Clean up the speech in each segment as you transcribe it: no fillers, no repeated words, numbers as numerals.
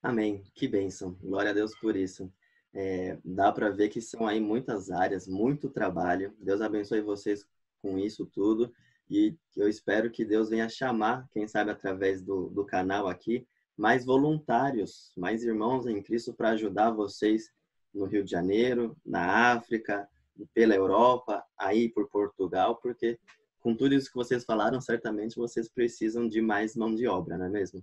Amém. Que bênção. Glória a Deus por isso. Dá para ver que são aí muitas áreas, muito trabalho. Deus abençoe vocês com isso tudo. E eu espero que Deus venha chamar, quem sabe através do canal aqui, mais voluntários, mais irmãos em Cristo para ajudar vocês no Rio de Janeiro, na África, pela Europa, aí por Portugal, porque com tudo isso que vocês falaram, certamente vocês precisam de mais mão de obra, não é mesmo?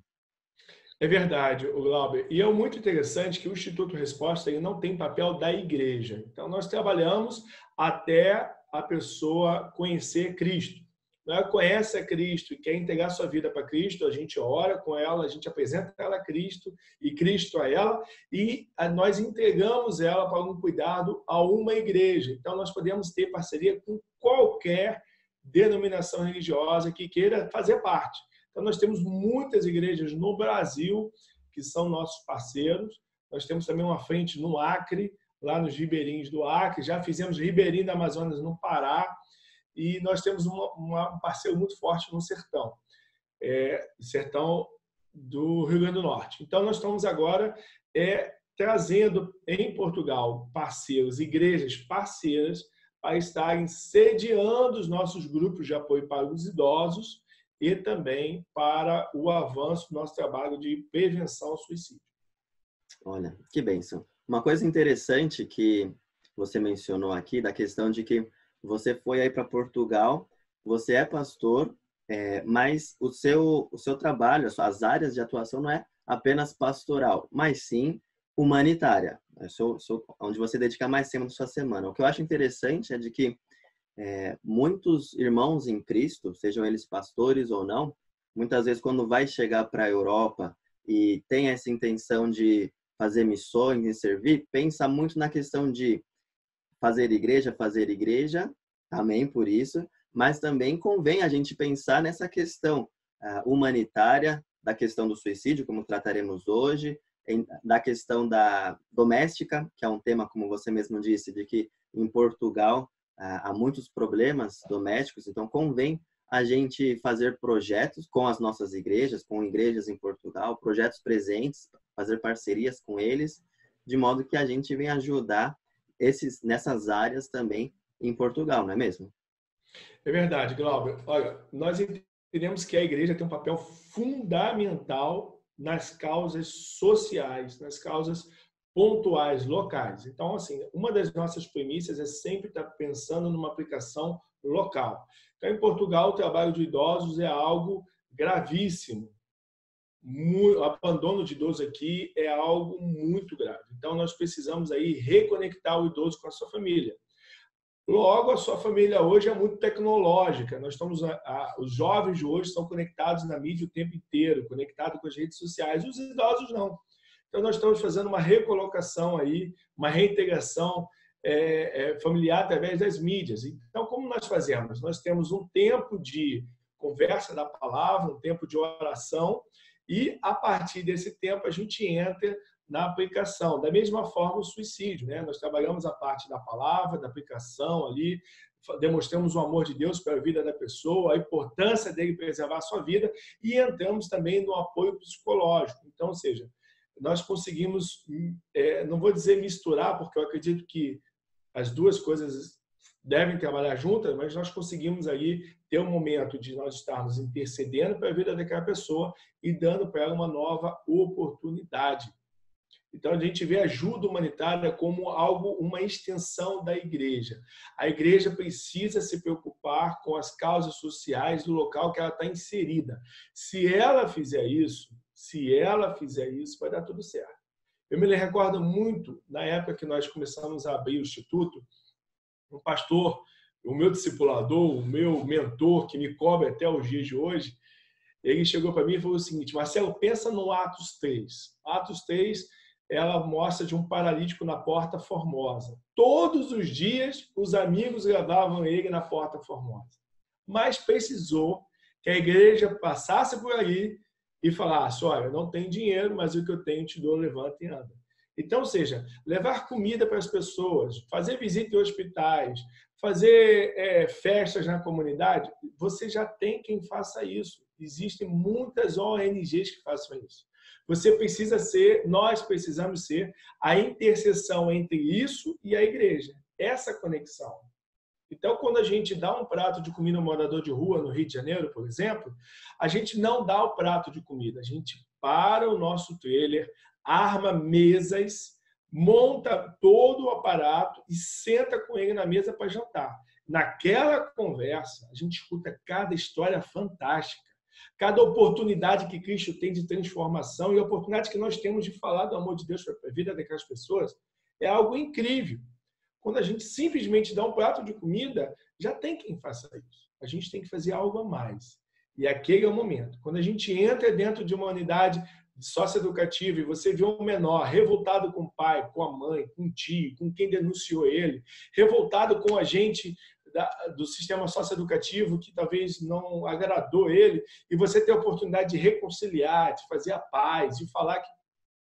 É verdade, Glauber. E é muito interessante que o Instituto Resposta ele não tem papel da igreja. Então, nós trabalhamos até a pessoa conhecer Cristo. Ela conhece a Cristo e quer entregar sua vida para Cristo, a gente ora com ela, a gente apresenta ela a Cristo e Cristo a ela, e nós entregamos ela para um cuidado a uma igreja. Então, nós podemos ter parceria com qualquer denominação religiosa que queira fazer parte. Então, nós temos muitas igrejas no Brasil que são nossos parceiros. Nós temos também uma frente no Acre, lá nos ribeirinhos do Acre. Já fizemos Ribeirinho da Amazonas no Pará. E nós temos um parceiro muito forte no Sertão, Sertão do Rio Grande do Norte. Então, nós estamos agora trazendo em Portugal parceiros, igrejas parceiras, para estarem sediando os nossos grupos de apoio para os idosos e também para o avanço do nosso trabalho de prevenção ao suicídio. Olha, que bênção. Uma coisa interessante que você mencionou aqui, da questão de que você foi aí para Portugal, você é pastor, mas o seu trabalho, as suas áreas de atuação não é apenas pastoral, mas sim humanitária. Onde você dedica mais tempo da sua semana. O que eu acho interessante é de que muitos irmãos em Cristo, sejam eles pastores ou não, muitas vezes quando vai chegar para a Europa e tem essa intenção de fazer missões e servir, pensa muito na questão de fazer igreja, amém por isso, mas também convém a gente pensar nessa questão humanitária, da questão do suicídio, como trataremos hoje, da questão da doméstica, que é um tema, como você mesmo disse, de que em Portugal há muitos problemas domésticos, então convém a gente fazer projetos com as nossas igrejas, com igrejas em Portugal, projetos presentes, fazer parcerias com eles, de modo que a gente venha ajudar nessas áreas também em Portugal, não é mesmo? É verdade, Glauber. Olha, nós entendemos que a igreja tem um papel fundamental nas causas sociais, nas causas pontuais, locais. Então, assim, uma das nossas premissas é sempre estar pensando numa aplicação local. Então, em Portugal, o trabalho de idosos é algo gravíssimo. O abandono de idoso aqui é algo muito grave. Então, nós precisamos aí reconectar o idoso com a sua família. Logo, a sua família hoje é muito tecnológica. Nós estamos, os jovens de hoje estão conectados na mídia o tempo inteiro, conectados com as redes sociais. Os idosos não. Então, nós estamos fazendo uma recolocação aí, uma reintegração familiar através das mídias. Então, como nós fazemos? Nós temos um tempo de conversa da palavra, um tempo de oração. E, a partir desse tempo, a gente entra na aplicação. Da mesma forma, o suicídio, né? Nós trabalhamos a parte da palavra, da aplicação ali, demonstramos o amor de Deus para a vida da pessoa, a importância dele preservar a sua vida e entramos também no apoio psicológico. Então, ou seja, nós conseguimos, não vou dizer misturar, porque eu acredito que as duas coisas devem trabalhar juntas, mas nós conseguimos aí ter um momento de nós estarmos intercedendo para a vida daquela pessoa e dando para ela uma nova oportunidade. Então, a gente vê a ajuda humanitária como algo, uma extensão da igreja. A igreja precisa se preocupar com as causas sociais do local que ela está inserida. Se ela fizer isso, vai dar tudo certo. Eu me recordo muito, na época que nós começamos a abrir o Instituto, um pastor, o meu discipulador, o meu mentor, que me cobre até os dias de hoje, ele chegou para mim e falou o seguinte: Marcelo, pensa no Atos 3. Atos 3, ela mostra de um paralítico na Porta Formosa. Todos os dias, os amigos gravavam ele na Porta Formosa. Mas precisou que a igreja passasse por ali e falasse: olha, eu não tenho dinheiro, mas o que eu tenho te dou, levanta e anda. Então, ou seja, levar comida para as pessoas, fazer visita em hospitais, fazer festas na comunidade, você já tem quem faça isso. Existem muitas ONGs que façam isso. Você precisa ser, nós precisamos ser a interseção entre isso e a igreja. Essa conexão. Então, quando a gente dá um prato de comida a um morador de rua no Rio de Janeiro, por exemplo, a gente não dá o prato de comida, a gente para o nosso trailer, arma mesas, monta todo o aparato e senta com ele na mesa para jantar. Naquela conversa, a gente escuta cada história fantástica, cada oportunidade que Cristo tem de transformação e a oportunidade que nós temos de falar do amor de Deus para a vida daquelas pessoas é algo incrível. Quando a gente simplesmente dá um prato de comida, já tem quem faça isso. A gente tem que fazer algo a mais. E aquele é o momento. Quando a gente entra dentro de uma unidade socioeducativa e você vê um menor revoltado com o pai, com a mãe, com o tio, com quem denunciou ele, revoltado com a gente do sistema socioeducativo que talvez não agradou ele, e você tem a oportunidade de reconciliar, de fazer a paz, de falar que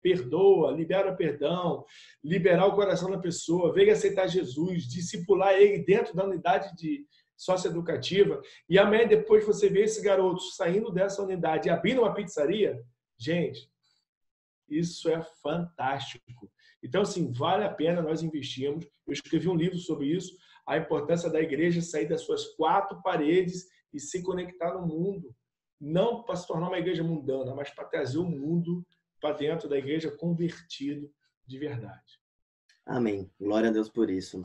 perdoa, libera perdão, liberar o coração da pessoa, veio aceitar Jesus, discipular ele dentro da unidade de socioeducativa. E amanhã depois você vê esse garoto saindo dessa unidade e abrindo uma pizzaria. Gente, isso é fantástico. Então, assim, vale a pena nós investirmos. Eu escrevi um livro sobre isso, a importância da igreja sair das suas quatro paredes e se conectar no mundo. Não para se tornar uma igreja mundana, mas para trazer o mundo para dentro da igreja convertido de verdade. Amém. Glória a Deus por isso.